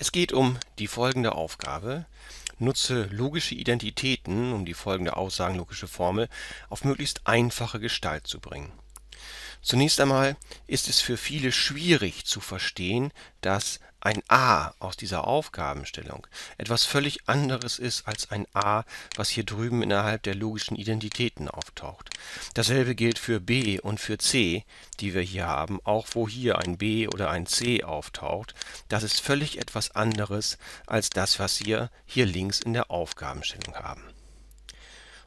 Es geht um die folgende Aufgabe. Nutze logische Identitäten, um die folgende aussagenlogische Formel auf möglichst einfache Gestalt zu bringen. Zunächst einmal ist es für viele schwierig zu verstehen, dass ein A aus dieser Aufgabenstellung etwas völlig anderes ist als ein A, was hier drüben innerhalb der logischen Identitäten auftaucht. Dasselbe gilt für B und für C, die wir hier haben, auch wo hier ein B oder ein C auftaucht. Das ist völlig etwas anderes als das, was wir hier links in der Aufgabenstellung haben.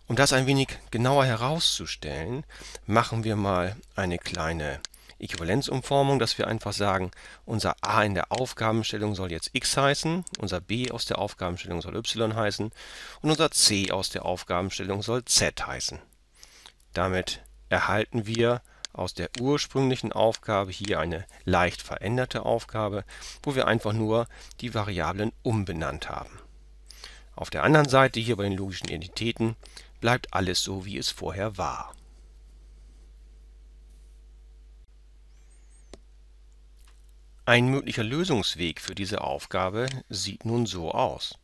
Um das ein wenig genauer herauszustellen, machen wir mal eine kleine Äquivalenzumformung, dass wir einfach sagen, unser A in der Aufgabenstellung soll jetzt X heißen, unser B aus der Aufgabenstellung soll Y heißen und unser C aus der Aufgabenstellung soll Z heißen. Damit erhalten wir aus der ursprünglichen Aufgabe hier eine leicht veränderte Aufgabe, wo wir einfach nur die Variablen umbenannt haben. Auf der anderen Seite, hier bei den logischen Identitäten, bleibt alles so, wie es vorher war. Ein möglicher Lösungsweg für diese Aufgabe sieht nun so aus.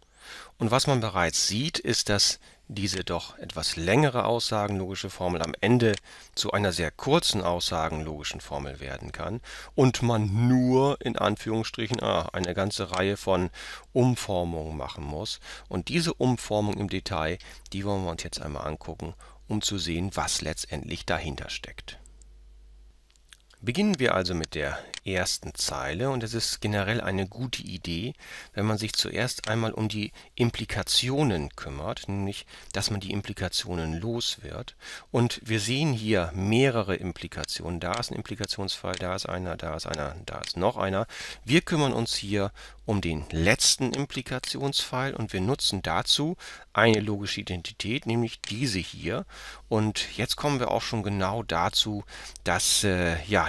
Und was man bereits sieht, ist, dass diese doch etwas längere aussagenlogische Formel am Ende zu einer sehr kurzen aussagenlogischen Formel werden kann und man nur in Anführungsstrichen eine ganze Reihe von Umformungen machen muss. Und diese Umformung im Detail, die wollen wir uns jetzt einmal angucken, um zu sehen, was letztendlich dahinter steckt. Beginnen wir also mit der ersten Zeile, und es ist generell eine gute Idee, wenn man sich zuerst einmal um die Implikationen kümmert, nämlich dass man die Implikationen los wird. Und wir sehen hier mehrere Implikationen. Da ist ein Implikationsfall, da ist einer, und da ist noch einer. Wir kümmern uns hier um den letzten Implikationsfall und wir nutzen dazu eine logische Identität, nämlich diese hier. Und jetzt kommen wir auch schon genau dazu, dass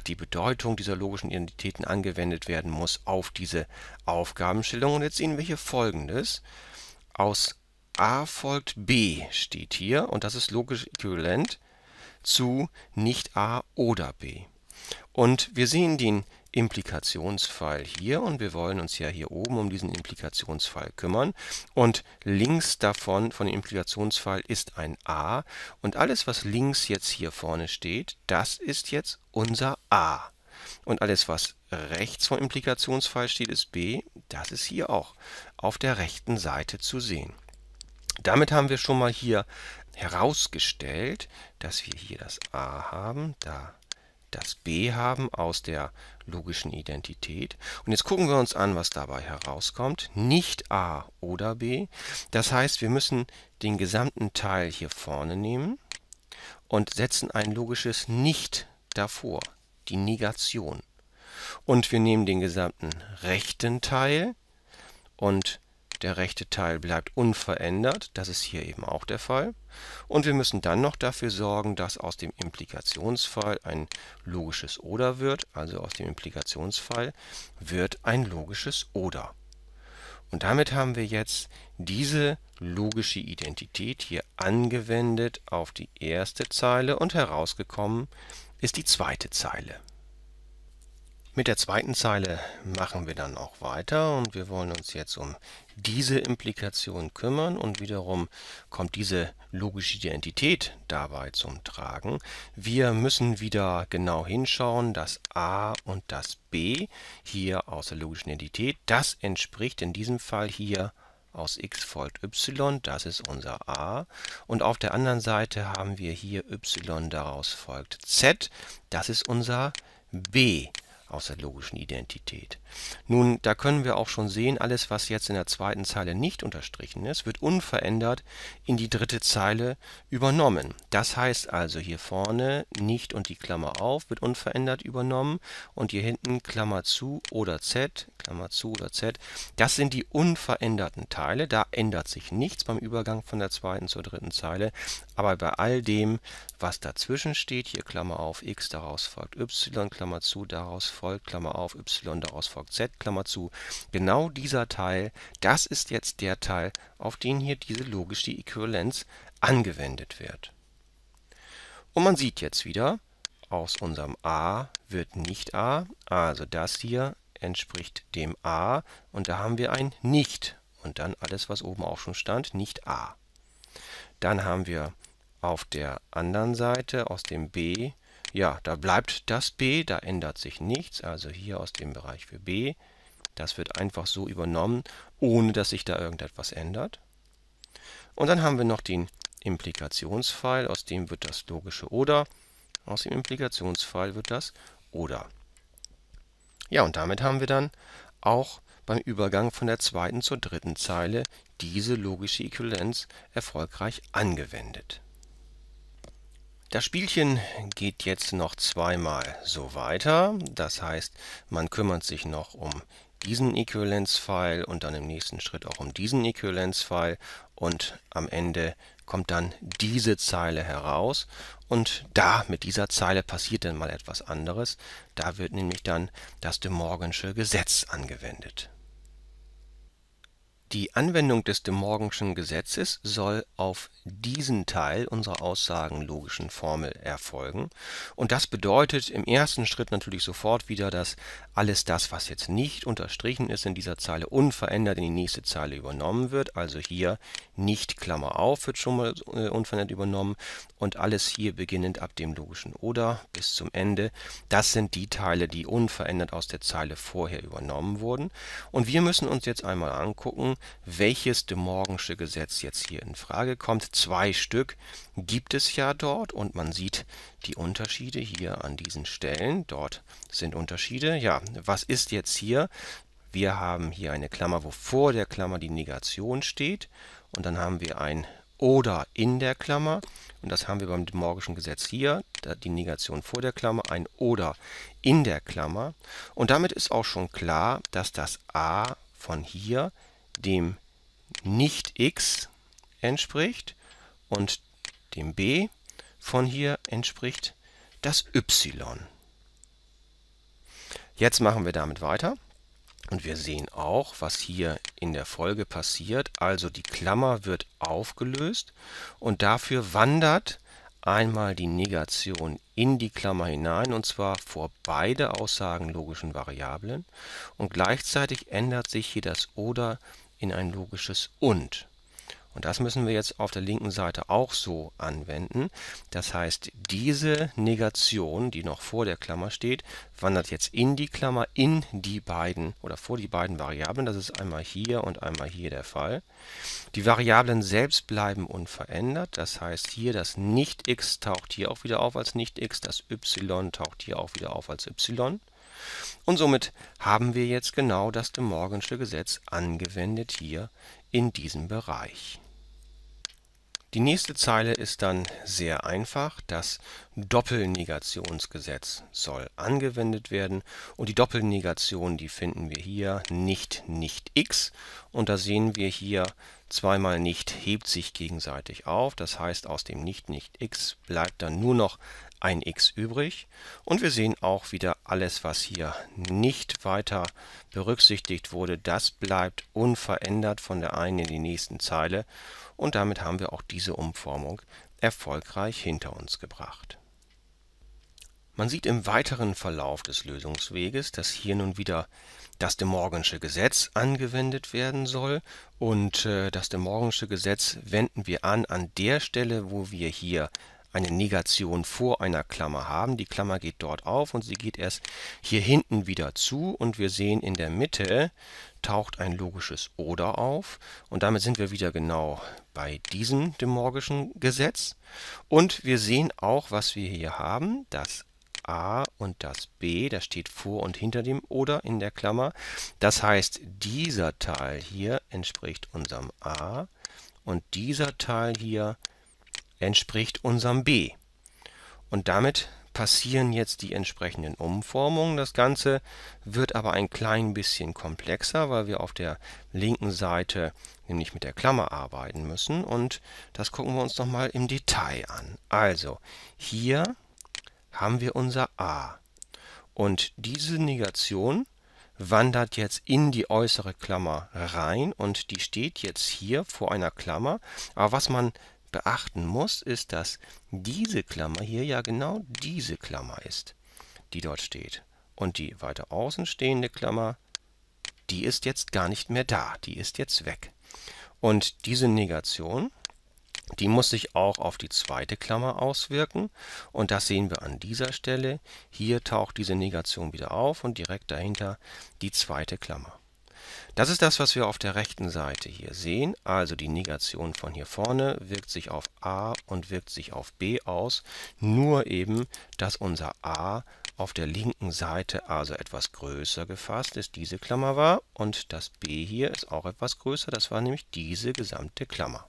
die Bedeutung dieser logischen Identitäten angewendet werden muss auf diese Aufgabenstellung. Und jetzt sehen wir hier Folgendes. Aus A folgt B steht hier, und das ist logisch äquivalent zu nicht A oder B. Und wir sehen den Implikationsfall hier, und wir wollen uns ja hier oben um diesen Implikationsfall kümmern, und links davon, von dem Implikationsfall, ist ein A, und alles, was links jetzt hier vorne steht, das ist jetzt unser A, und alles, was rechts vom Implikationsfall steht, ist B, das ist hier auch auf der rechten Seite zu sehen. Damit haben wir schon mal hier herausgestellt, dass wir hier das A haben, da das B haben aus der logischen Identität. Und jetzt gucken wir uns an, was dabei herauskommt. Nicht A oder B. Das heißt, wir müssen den gesamten Teil hier vorne nehmen und setzen ein logisches Nicht davor, die Negation. Und wir nehmen den gesamten rechten Teil, und der rechte Teil bleibt unverändert, das ist hier eben auch der Fall. Und wir müssen dann noch dafür sorgen, dass aus dem Implikationsfall ein logisches Oder wird, also aus dem Implikationsfall wird ein logisches Oder. Und damit haben wir jetzt diese logische Identität hier angewendet auf die erste Zeile, und herausgekommen ist die zweite Zeile. Mit der zweiten Zeile machen wir dann auch weiter, und wir wollen uns jetzt um diese Implikation kümmern, und wiederum kommt diese logische Identität dabei zum Tragen. Wir müssen wieder genau hinschauen, dass A und das B hier aus der logischen Identität, das entspricht in diesem Fall hier aus X folgt Y, das ist unser A, und auf der anderen Seite haben wir hier Y, daraus folgt Z, das ist unser B aus der logischen Identität. Nun, da können wir auch schon sehen, alles, was jetzt in der zweiten Zeile nicht unterstrichen ist, wird unverändert in die dritte Zeile übernommen. Das heißt also, hier vorne nicht und die Klammer auf wird unverändert übernommen, und hier hinten Klammer zu oder Z, Klammer zu oder Z. Das sind die unveränderten Teile. Da ändert sich nichts beim Übergang von der zweiten zur dritten Zeile. Aber bei all dem, was dazwischen steht, hier Klammer auf X, daraus folgt Y, Klammer zu, daraus folgt Klammer auf Y, daraus folgt Z, Klammer zu. Genau dieser Teil, das ist jetzt der Teil, auf den hier diese logische Äquivalenz angewendet wird. Und man sieht jetzt wieder, aus unserem A wird nicht A, also das hier entspricht dem a und da haben wir ein nicht und dann alles, was oben auch schon stand, nicht a. Dann haben wir auf der anderen Seite aus dem b, ja, da bleibt das b, da ändert sich nichts, also hier aus dem Bereich für b, das wird einfach so übernommen, ohne dass sich da irgendetwas ändert. Und dann haben wir noch den Implikationspfeil, aus dem wird das logische Oder, aus dem Implikationspfeil wird das Oder. Ja, und damit haben wir dann auch beim Übergang von der zweiten zur dritten Zeile diese logische Äquivalenz erfolgreich angewendet. Das Spielchen geht jetzt noch zweimal so weiter. Das heißt, man kümmert sich noch um diesen Äquivalenzpfeil und dann im nächsten Schritt auch um diesen Äquivalenzpfeil und am Ende kommt dann diese Zeile heraus und da mit dieser Zeile passiert dann mal etwas anderes. Da wird nämlich dann das De Morgansche Gesetz angewendet. Die Anwendung des De Morganschen Gesetzes soll auf diesen Teil unserer aussagenlogischen Formel erfolgen. Und das bedeutet im ersten Schritt natürlich sofort wieder, dass alles das, was jetzt nicht unterstrichen ist in dieser Zeile, unverändert in die nächste Zeile übernommen wird. Also hier nicht Klammer auf, wird schon mal unverändert übernommen. Und alles hier beginnend ab dem logischen Oder bis zum Ende, das sind die Teile, die unverändert aus der Zeile vorher übernommen wurden. Und wir müssen uns jetzt einmal angucken, welches De Morgansche Gesetz jetzt hier in Frage kommt. Zwei Stück gibt es ja dort und man sieht die Unterschiede hier an diesen Stellen. Dort sind Unterschiede. Ja, was ist jetzt hier? Wir haben hier eine Klammer, wo vor der Klammer die Negation steht und dann haben wir ein Oder in der Klammer und das haben wir beim De Morganschen Gesetz hier, die Negation vor der Klammer, ein Oder in der Klammer und damit ist auch schon klar, dass das a von hier dem Nicht-X entspricht und dem b von hier entspricht das y. Jetzt machen wir damit weiter und wir sehen auch, was hier in der Folge passiert. Also die Klammer wird aufgelöst und dafür wandert einmal die Negation in die Klammer hinein und zwar vor beide aussagenlogischen Variablen und gleichzeitig ändert sich hier das Oder in ein logisches Und. Und das müssen wir jetzt auf der linken Seite auch so anwenden. Das heißt, diese Negation, die noch vor der Klammer steht, wandert jetzt in die Klammer, in die beiden oder vor die beiden Variablen. Das ist einmal hier und einmal hier der Fall. Die Variablen selbst bleiben unverändert. Das heißt, hier das Nicht-X taucht hier auch wieder auf als Nicht-X, das Y taucht hier auch wieder auf als Y. Und somit haben wir jetzt genau das De Morgansche Gesetz angewendet hier in diesem Bereich. Die nächste Zeile ist dann sehr einfach. Das Doppelnegationsgesetz soll angewendet werden. Und die Doppelnegation, die finden wir hier, nicht, nicht x. Und da sehen wir hier, zweimal nicht hebt sich gegenseitig auf. Das heißt, aus dem nicht, nicht x bleibt dann nur noch ein x übrig. Und wir sehen auch wieder, alles, was hier nicht weiter berücksichtigt wurde, das bleibt unverändert von der einen in die nächsten Zeile. Und damit haben wir auch diese Umformung erfolgreich hinter uns gebracht. Man sieht im weiteren Verlauf des Lösungsweges, dass hier nun wieder das De Morgansche Gesetz angewendet werden soll. Und das De Morgansche Gesetz wenden wir an der Stelle, wo wir hier eine Negation vor einer Klammer haben. Die Klammer geht dort auf und sie geht erst hier hinten wieder zu und wir sehen, in der Mitte taucht ein logisches Oder auf und damit sind wir wieder genau bei diesem De Morgansche Gesetz und wir sehen auch, was wir hier haben, das a und das b, das steht vor und hinter dem Oder in der Klammer. Das heißt, dieser Teil hier entspricht unserem a und dieser Teil hier entspricht unserem b. Und damit passieren jetzt die entsprechenden Umformungen. Das Ganze wird aber ein klein bisschen komplexer, weil wir auf der linken Seite nämlich mit der Klammer arbeiten müssen. Und das gucken wir uns nochmal im Detail an. Also, hier haben wir unser a. Und diese Negation wandert jetzt in die äußere Klammer rein und die steht jetzt hier vor einer Klammer. Aber was man beachten muss, ist, dass diese Klammer hier ja genau diese Klammer ist, die dort steht. und die weiter außen stehende Klammer, die ist jetzt gar nicht mehr da, die ist jetzt weg. Und diese Negation, die muss sich auch auf die zweite Klammer auswirken. Und das sehen wir an dieser Stelle. Hier taucht diese Negation wieder auf und direkt dahinter die zweite Klammer. Das ist das, was wir auf der rechten Seite hier sehen. Also die Negation von hier vorne wirkt sich auf a und wirkt sich auf b aus. Nur eben, dass unser a auf der linken Seite also etwas größer gefasst ist, diese Klammer war. Und das b hier ist auch etwas größer, das war nämlich diese gesamte Klammer.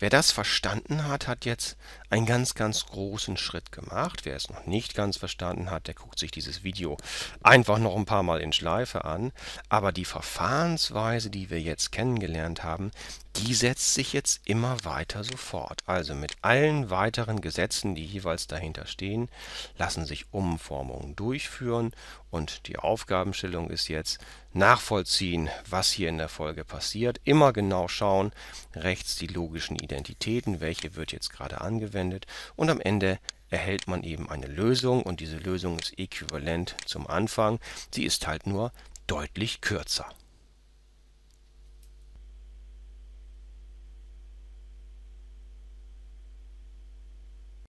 Wer das verstanden hat, hat jetzt einen ganz, ganz großen Schritt gemacht. Wer es noch nicht ganz verstanden hat, der guckt sich dieses Video einfach noch ein paar Mal in Schleife an. Aber die Verfahrensweise, die wir jetzt kennengelernt haben, die setzt sich jetzt immer weiter so fort. Also mit allen weiteren Gesetzen, die jeweils dahinter stehen, lassen sich Umformungen durchführen. Und die Aufgabenstellung ist jetzt nachvollziehen, was hier in der Folge passiert. Immer genau schauen, rechts die logischen Identitäten, welche wird jetzt gerade angewendet, und am Ende erhält man eben eine Lösung, und diese Lösung ist äquivalent zum Anfang, sie ist halt nur deutlich kürzer.